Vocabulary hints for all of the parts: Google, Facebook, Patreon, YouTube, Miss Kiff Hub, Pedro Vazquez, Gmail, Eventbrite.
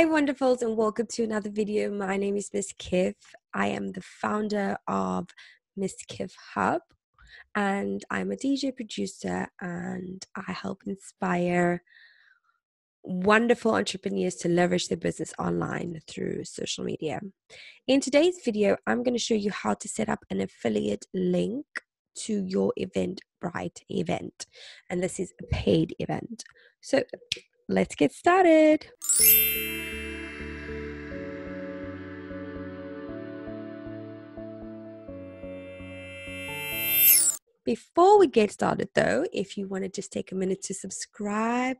Hey wonderfuls, and welcome to another video. My name is Miss Kiff. I am the founder of Miss Kiff Hub, and I'm a DJ producer, and I help inspire wonderful entrepreneurs to leverage their business online through social media. In today's video, I'm going to show you how to set up an affiliate link to your Eventbrite event, and this is a paid event. So let's get started. Before we get started though, if you want to just take a minute to subscribe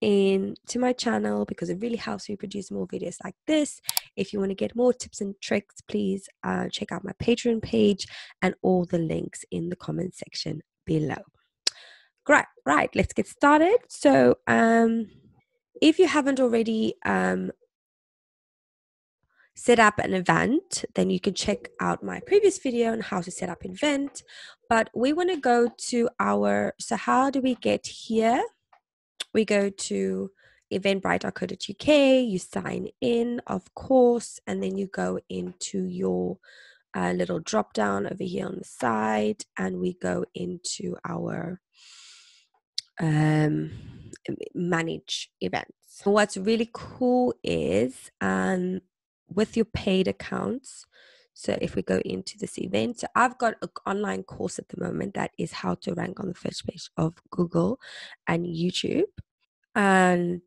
to my channel, because it really helps me produce more videos like this. If you want to get more tips and tricks, please check out my Patreon page and all the links in the comment section below. Great, right, let's get started. So if you haven't already set up an event, then you can check out my previous video on how to set up an event. But we want to go to how do we get here? We go to eventbrite.co.uk, you sign in, of course, and then you go into your little drop down over here on the side, and we go into our manage events. What's really cool is with your paid accounts. So if we go into this event, so I've got an online course at the moment that is how to rank on the first page of Google and YouTube. And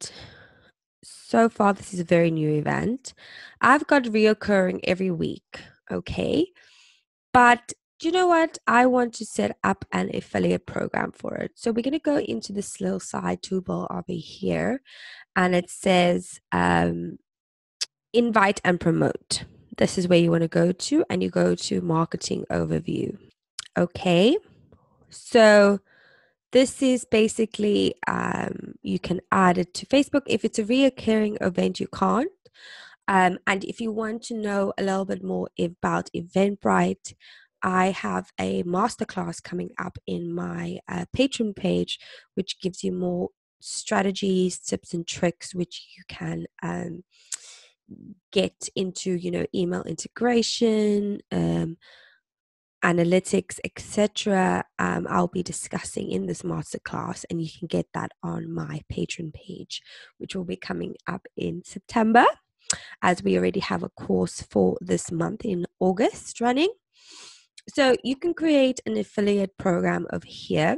so far, this is a very new event. I've got reoccurring every week, okay? But you know what? I want to set up an affiliate program for it. So we're going to go into this little side toolbar over here, and it says, invite and promote. This is where you want to go to, and you go to marketing overview. Okay, so this is basically you can add it to Facebook. If it's a reoccurring event, you can't. And if you want to know a little bit more about Eventbrite, I have a masterclass coming up in my Patreon page, which gives you more strategies, tips and tricks, which you can get into, you know, email integration, analytics, etc. I'll be discussing in this masterclass, and you can get that on my Patreon page, which will be coming up in September, as we already have a course for this month in August running. So you can create an affiliate program over here,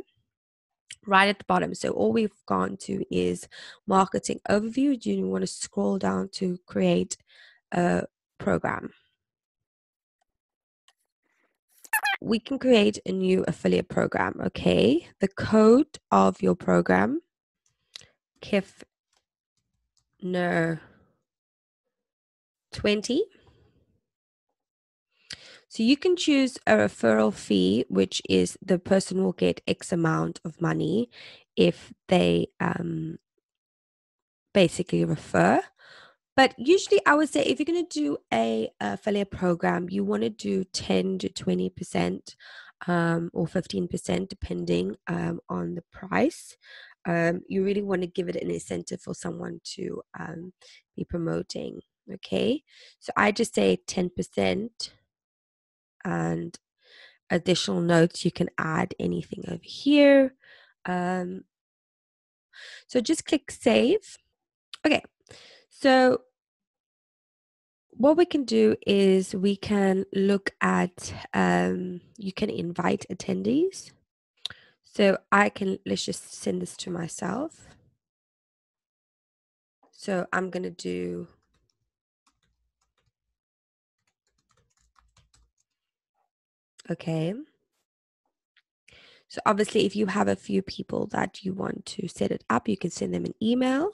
right at the bottom. So all we've gone to is marketing overview. You want to scroll down to create a program. We can create a new affiliate program, okay? The code of your program, KIFNER20. So you can choose a referral fee, which is the person will get X amount of money if they basically refer. But usually I would say if you're going to do an affiliate program, you want to do 10 to 20% or 15% depending on the price. You really want to give it an incentive for someone to be promoting. Okay, so I just say 10%. And additional notes, you can add anything over here. So just click save. Okay, so what we can do is we can look at, you can invite attendees. So let's just send this to myself. So I'm going to do okay, so obviously if you have a few people that you want to set it up, you can send them an email,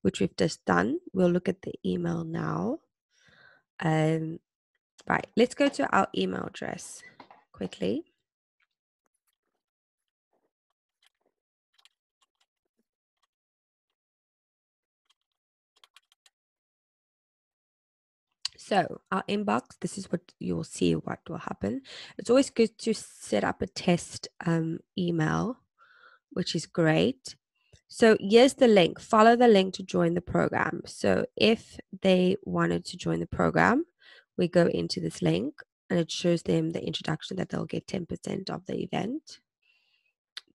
which we've just done. We'll look at the email now. Right, let's go to our email address quickly. So our inbox, this is what you'll see what will happen. It's always good to set up a test email, which is great. So here's the link. Follow the link to join the program. So if they wanted to join the program, we go into this link and it shows them the introduction that they'll get 10% of the event.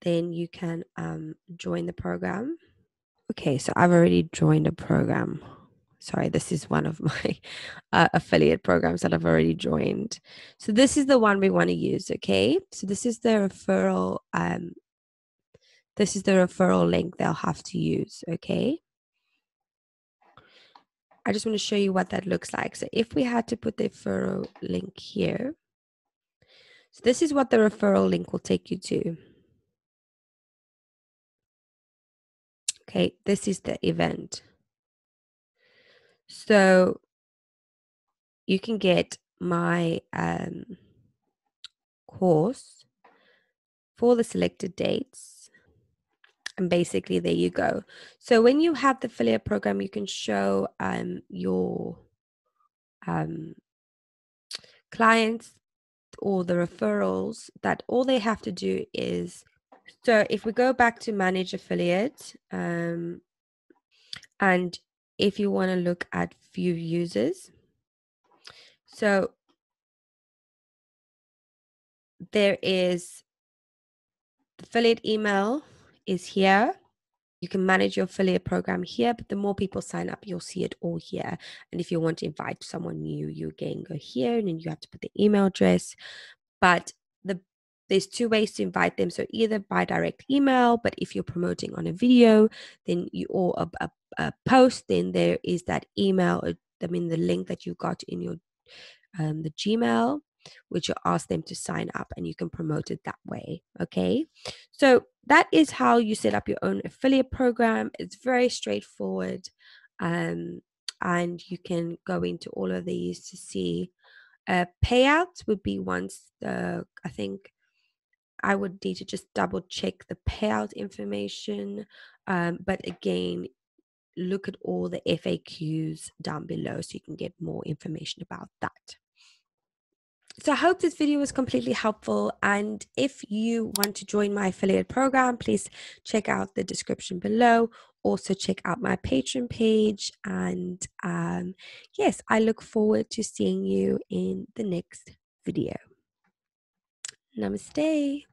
Then you can join the program. Okay, so I've already joined a program. Sorry, this is one of my affiliate programs that I've already joined. So this is the one we want to use, okay? So this is the referral. This is the referral link they'll have to use, okay? I just want to show you what that looks like. So if we had to put the referral link here, so this is what the referral link will take you to. Okay, this is the event. So you can get my course for the selected dates. And basically, there you go. So when you have the affiliate program, you can show your clients or the referrals that all they have to do is, so if we go back to manage affiliate, and if you want to look at view users, so there is the affiliate email is here. You can manage your affiliate program here, but the more people sign up, you'll see it all here. And if you want to invite someone new, you again go here and then you have to put the email address. But there's two ways to invite them. So either by direct email, but if you're promoting on a video, then you or a post, then there is that email, I mean the link that you got in your the Gmail, which you ask them to sign up and you can promote it that way. Okay, so that is how you set up your own affiliate program. It's very straightforward, and you can go into all of these to see. Payouts would be once the, I think I would need to just double check the payout information, but again, look at all the FAQs down below so you can get more information about that. So I hope this video was completely helpful, and if you want to join my affiliate program, please check out the description below. Also check out my Patreon page, and yes, I look forward to seeing you in the next video. Namaste.